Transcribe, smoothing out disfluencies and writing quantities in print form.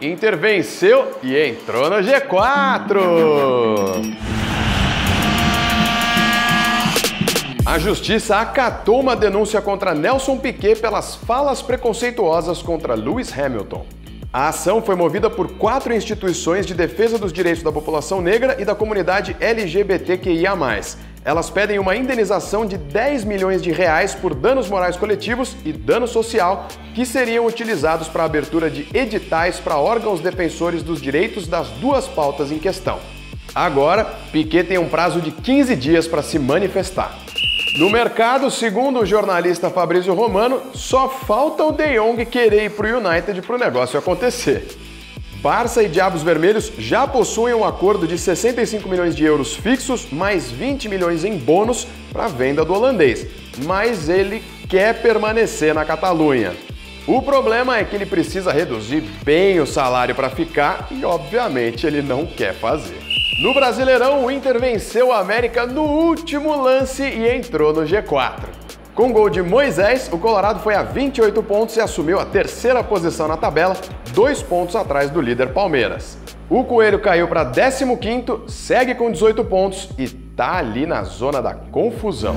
Inter venceu e entrou no G4. A justiça acatou uma denúncia contra Nelson Piquet pelas falas preconceituosas contra Lewis Hamilton. A ação foi movida por 4 instituições de defesa dos direitos da população negra e da comunidade LGBTQIA+. Elas pedem uma indenização de 10 milhões de reais por danos morais coletivos e dano social que seriam utilizados para a abertura de editais para órgãos defensores dos direitos das duas pautas em questão. Agora, Piquet tem um prazo de 15 dias para se manifestar. No mercado, segundo o jornalista Fabrício Romano, só falta o De Jong querer ir para o United para o negócio acontecer. Barça e Diabos Vermelhos já possuem um acordo de 65 milhões de euros fixos, mais 20 milhões em bônus para a venda do holandês, mas ele quer permanecer na Catalunha. O problema é que ele precisa reduzir bem o salário para ficar e, obviamente, ele não quer fazer. No Brasileirão, o Inter venceu a América no último lance e entrou no G4. Com gol de Moisés, o Colorado foi a 28 pontos e assumiu a terceira posição na tabela, 2 pontos atrás do líder Palmeiras. O Coelho caiu para 15º, segue com 18 pontos e tá ali na zona da confusão.